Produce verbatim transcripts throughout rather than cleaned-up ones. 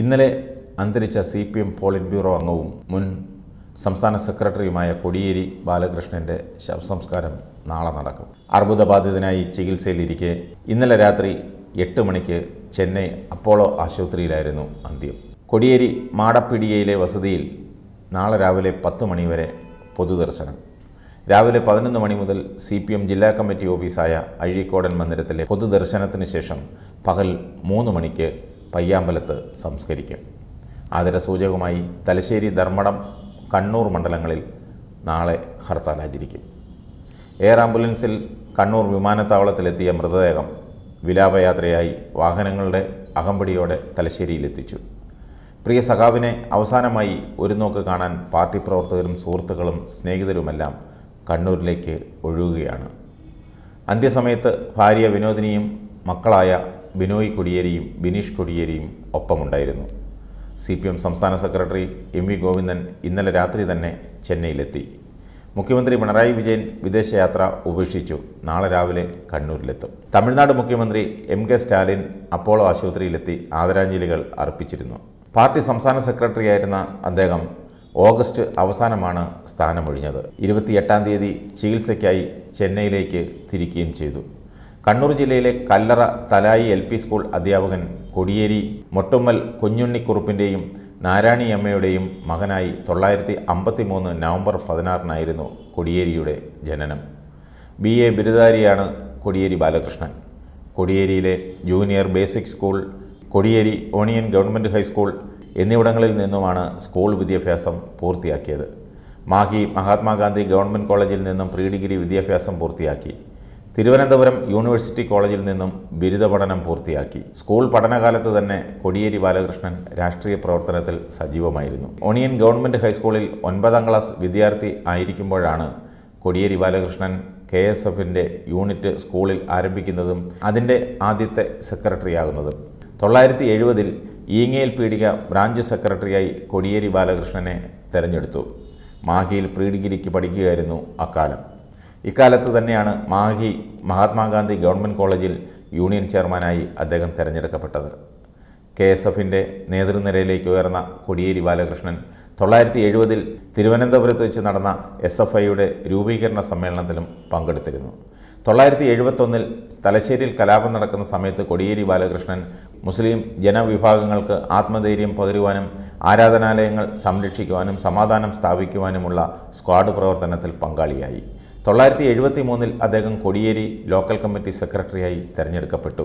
ഇന്നലെ അന്തരിച്ച C P M politburo അംഗവും മുൻ സംസ്ഥാന സെക്രട്ടറിയുമായ കൊടിയേരി ബാലകൃഷ്ണൻ്റെ ശവസംസ്കാരം നാളെ നടക്കും. അർബുദബാധിതനായി ചികിത്സയിലിരിക്കെ ഇന്നലെ രാത്രി എട്ട് മണിക്ക് ചെന്നൈ അപ്പോളോ ആശുപത്രിയിലായിരുന്നു അന്ത്യം. കൊടിയേരി മാടപ്പിടിയയിലെ വസതിയിൽ നാളെ രാവിലെ പത്ത് മണിവരെ പൊതുദർശനം. രാവിലെ പതിനൊന്ന് മണി മുതൽ സി പി എം ജില്ലാ കമ്മിറ്റി ഓഫീസായ അഴീക്കോടൻ മന്ദിരത്തിലെ പൊതുദർശനത്തിന് ശേഷം പകൽ മൂന്ന് മണിക്ക് പയ്യാമ്പലത്ത് സംസ്കരിക്കും. ആദരസൂചകമായി തലശ്ശേരി, ധർമ്മടം, കണ്ണൂർ മണ്ഡലങ്ങളിൽ നാളെ ഹർത്താൽ ആചരിക്കും. എയർ ആംബുലൻസിൽ കണ്ണൂർ വിമാനത്താവളത്തിലെത്തിയ മൃതദേഹം വിലാപയാത്രയായി വാഹനങ്ങളുടെ അകമ്പടിയോടെ തലശ്ശേരിയിലെത്തിച്ചു. പ്രിയ സഖാവിനെ അവസാനമായി ഒരു നോക്ക് കാണാൻ പാർട്ടി പ്രവർത്തകരും സുഹൃത്തുക്കളും സ്നേഹിതരുമെല്ലാം കണ്ണൂരിലേക്ക് ഒഴുകുകയാണ്. അന്ത്യസമയത്ത് ഭാര്യ വിനോദിനിയും മക്കളായ ബിനോയ് കൊടിയേരിയും ബിനീഷ് കൊടിയേരിയും ഒപ്പമുണ്ടായിരുന്നു. സി പി എം സംസ്ഥാന സെക്രട്ടറി എം വി ഗോവിന്ദൻ ഇന്നലെ രാത്രി തന്നെ ചെന്നൈയിലെത്തി. മുഖ്യമന്ത്രി പിണറായി വിജയൻ വിദേശയാത്ര ഉപേക്ഷിച്ചു. നാളെ രാവിലെ കണ്ണൂരിലെത്തും. തമിഴ്നാട് മുഖ്യമന്ത്രി എം കെ സ്റ്റാലിൻ അപ്പോളോ ആശുപത്രിയിലെത്തി ആദരാഞ്ജലികൾ അർപ്പിച്ചിരുന്നു. പാർട്ടി സംസ്ഥാന സെക്രട്ടറിയായിരുന്ന അദ്ദേഹം ഓഗസ്റ്റ് അവസാനമാണ് സ്ഥാനമൊഴിഞ്ഞത്. ഇരുപത്തിയെട്ടാം തീയതി ചികിത്സയ്ക്കായി ചെന്നൈയിലേക്ക് തിരിക്കുകയും ചെയ്തു. കണ്ണൂർ ജില്ലയിലെ Kallara Thalayi L P school അധ്യാപകൻ കൊടിയേരി മൊട്ടുമ്മൽ കുഞ്ഞുണ്ണിക്കുറുപ്പിൻ്റെയും നാരായണി അമ്മയുടെയും മകനായി തൊള്ളായിരത്തി അമ്പത്തി മൂന്ന് നവംബർ പതിനാറിനായിരുന്നു കൊടിയേരിയുടെ ജനനം. ബി എ ബിരുദധാരിയാണ് കൊടിയേരി ബാലകൃഷ്ണൻ. കൊടിയേരിയിലെ junior basic school, Kodiyeri onion government high school എന്നിവിടങ്ങളിൽ നിന്നുമാണ് സ്കൂൾ വിദ്യാഭ്യാസം പൂർത്തിയാക്കിയത്. മാഹി മഹാത്മാഗാന്ധി ഗവൺമെൻറ് കോളേജിൽ നിന്നും പ്രീ ഡിഗ്രി വിദ്യാഭ്യാസം പൂർത്തിയാക്കി. തിരുവനന്തപുരം യൂണിവേഴ്സിറ്റി കോളേജിൽ നിന്നും ബിരുദ പഠനം പൂർത്തിയാക്കി. സ്കൂൾ പഠനകാലത്ത് തന്നെ കൊടിയേരി ബാലകൃഷ്ണൻ രാഷ്ട്രീയ പ്രവർത്തനത്തിൽ സജീവമായിരുന്നു. ഓണിയൻ ഗവൺമെൻറ് ഹൈസ്കൂളിൽ ഒൻപതാം ക്ലാസ് വിദ്യാർത്ഥി ആയിരിക്കുമ്പോഴാണ് കൊടിയേരി ബാലകൃഷ്ണൻ കെ എസ് എഫിൻ്റെ യൂണിറ്റ് സ്കൂളിൽ ആരംഭിക്കുന്നതും അതിൻ്റെ ആദ്യത്തെ സെക്രട്ടറിയാകുന്നതും. തൊള്ളായിരത്തി എഴുപതിൽ ഈങ്ങേൽ പീടിക ബ്രാഞ്ച് സെക്രട്ടറിയായി കൊടിയേരി ബാലകൃഷ്ണനെ തെരഞ്ഞെടുത്തു. മാഹിയിൽ പ്രീ ഡിഗ്രിക്ക് പഠിക്കുകയായിരുന്നു അക്കാലം. ഇക്കാലത്ത് തന്നെയാണ് മാഹി മഹാത്മാഗാന്ധി ഗവൺമെൻറ് കോളേജിൽ യൂണിയൻ ചെയർമാനായി അദ്ദേഹം തെരഞ്ഞെടുക്കപ്പെട്ടത്. കെ എസ് എഫിൻ്റെ നേതൃനിരയിലേക്ക് ഉയർന്ന കൊടിയേരി ബാലകൃഷ്ണൻ തൊള്ളായിരത്തി എഴുപതിൽ തിരുവനന്തപുരത്ത് വെച്ച് നടന്ന എസ് എഫ് ഐയുടെ രൂപീകരണ സമ്മേളനത്തിലും പങ്കെടുത്തിരുന്നു. തൊള്ളായിരത്തി എഴുപത്തൊന്നിൽ തലശ്ശേരിയിൽ കലാപം നടക്കുന്ന സമയത്ത് കൊടിയേരി ബാലകൃഷ്ണൻ മുസ്ലിം ജനവിഭാഗങ്ങൾക്ക് ആത്മധൈര്യം പകരുവാനും ആരാധനാലയങ്ങൾ സംരക്ഷിക്കുവാനും സമാധാനം സ്ഥാപിക്കുവാനുമുള്ള സ്ക്വാഡ് പ്രവർത്തനത്തിൽ പങ്കാളിയായി. തൊള്ളായിരത്തി എഴുപത്തി മൂന്നിൽ അദ്ദേഹം കൊടിയേരി ലോക്കൽ കമ്മിറ്റി സെക്രട്ടറിയായി തെരഞ്ഞെടുക്കപ്പെട്ടു.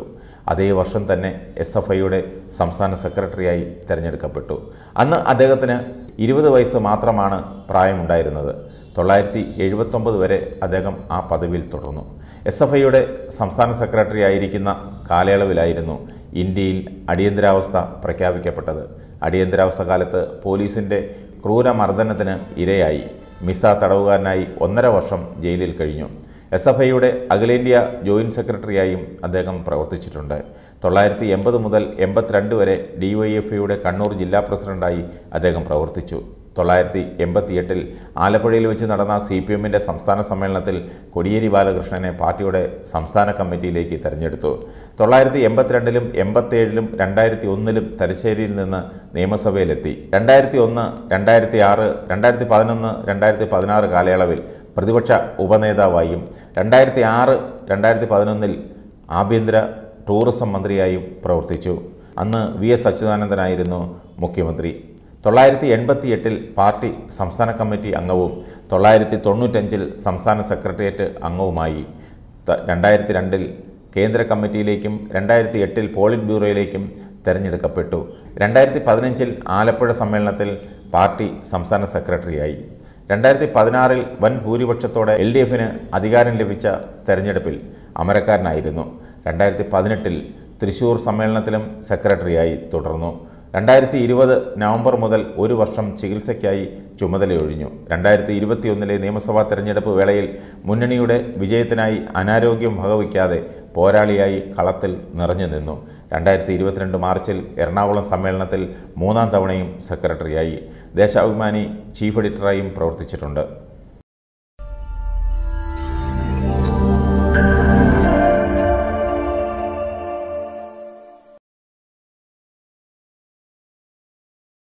അതേ വർഷം തന്നെ എസ് എഫ് ഐയുടെ സംസ്ഥാന സെക്രട്ടറിയായി തെരഞ്ഞെടുക്കപ്പെട്ടു. അന്ന് അദ്ദേഹത്തിന് ഇരുപത് വയസ്സ് മാത്രമാണ് പ്രായമുണ്ടായിരുന്നത്. തൊള്ളായിരത്തി എഴുപത്തൊമ്പത് വരെ അദ്ദേഹം ആ പദവിയിൽ തുടർന്നു. എസ് എഫ് ഐയുടെ സംസ്ഥാന സെക്രട്ടറി ആയിരിക്കുന്ന കാലയളവിലായിരുന്നു ഇന്ത്യയിൽ അടിയന്തരാവസ്ഥ പ്രഖ്യാപിക്കപ്പെട്ടത്. അടിയന്തരാവസ്ഥ കാലത്ത് പോലീസിൻ്റെ ക്രൂരമർദ്ദനത്തിന് ഇരയായി. മിസ തടവുകാരനായി ഒന്നര വർഷം ജയിലിൽ കഴിഞ്ഞു. എസ് എഫ് ഐയുടെ അഖിലേന്ത്യാ ജോയിൻറ്റ് സെക്രട്ടറിയായും അദ്ദേഹം പ്രവർത്തിച്ചിട്ടുണ്ട്. തൊള്ളായിരത്തി എൺപത് മുതൽ എൺപത്തിരണ്ട് വരെ ഡി വൈ എഫ് ഐയുടെ കണ്ണൂർ ജില്ലാ പ്രസിഡൻ്റായി അദ്ദേഹം പ്രവർത്തിച്ചു. തൊള്ളായിരത്തി എൺപത്തി എട്ടിൽ ആലപ്പുഴയിൽ വെച്ച് നടന്ന സി പി എമ്മിൻ്റെ സംസ്ഥാന സമ്മേളനത്തിൽ കൊടിയേരി ബാലകൃഷ്ണനെ പാർട്ടിയുടെ സംസ്ഥാന കമ്മിറ്റിയിലേക്ക് തെരഞ്ഞെടുത്തു. തൊള്ളായിരത്തി എൺപത്തിരണ്ടിലും എൺപത്തേഴിലും രണ്ടായിരത്തി ഒന്നിലും തലശ്ശേരിയിൽ നിന്ന് നിയമസഭയിലെത്തി. രണ്ടായിരത്തി ഒന്ന് രണ്ടായിരത്തി ആറ് രണ്ടായിരത്തി പതിനൊന്ന് രണ്ടായിരത്തി പതിനാറ് കാലയളവിൽ പ്രതിപക്ഷ ഉപനേതാവായും രണ്ടായിരത്തി ആറ് രണ്ടായിരത്തി പതിനൊന്നിൽ ആഭ്യന്തര ടൂറിസം മന്ത്രിയായും പ്രവർത്തിച്ചു. അന്ന് വി എസ് അച്യുതാനന്ദനായിരുന്നു മുഖ്യമന്ത്രി. തൊള്ളായിരത്തി എൺപത്തി എട്ടിൽ പാർട്ടി സംസ്ഥാന കമ്മിറ്റി അംഗവും തൊള്ളായിരത്തി തൊണ്ണൂറ്റഞ്ചിൽ സംസ്ഥാന സെക്രട്ടേറിയറ്റ് അംഗവുമായി. രണ്ടായിരത്തി രണ്ടിൽ കേന്ദ്ര കമ്മിറ്റിയിലേക്കും രണ്ടായിരത്തി എട്ടിൽ പോളിറ്റ് ബ്യൂറോയിലേക്കും തിരഞ്ഞെടുക്കപ്പെട്ടു. രണ്ടായിരത്തി പതിനഞ്ചിൽ ആലപ്പുഴ സമ്മേളനത്തിൽ പാർട്ടി സംസ്ഥാന സെക്രട്ടറിയായി. രണ്ടായിരത്തി പതിനാറിൽ വൻ ഭൂരിപക്ഷത്തോടെ എൽ ഡി എഫിന് അധികാരം ലഭിച്ച തെരഞ്ഞെടുപ്പിൽ അമരക്കാരനായിരുന്നു. രണ്ടായിരത്തി പതിനെട്ടിൽ തൃശ്ശൂർ സമ്മേളനത്തിലും സെക്രട്ടറിയായി തുടർന്നു. രണ്ടായിരത്തി ഇരുപത് നവംബർ മുതൽ ഒരു വർഷം ചികിത്സയ്ക്കായി ചുമതലയൊഴിഞ്ഞു. രണ്ടായിരത്തി ഇരുപത്തിയൊന്നിലെ നിയമസഭാ തെരഞ്ഞെടുപ്പ് വേളയിൽ മുന്നണിയുടെ വിജയത്തിനായി അനാരോഗ്യം വകവയ്ക്കാതെ പോരാളിയായി കളത്തിൽ നിറഞ്ഞു നിന്നു. രണ്ടായിരത്തി ഇരുപത്തിരണ്ട് മാർച്ചിൽ എറണാകുളം സമ്മേളനത്തിൽ മൂന്നാം തവണയും സെക്രട്ടറിയായി. ദേശാഭിമാനി ചീഫ് എഡിറ്ററായും പ്രവർത്തിച്ചിട്ടുണ്ട്.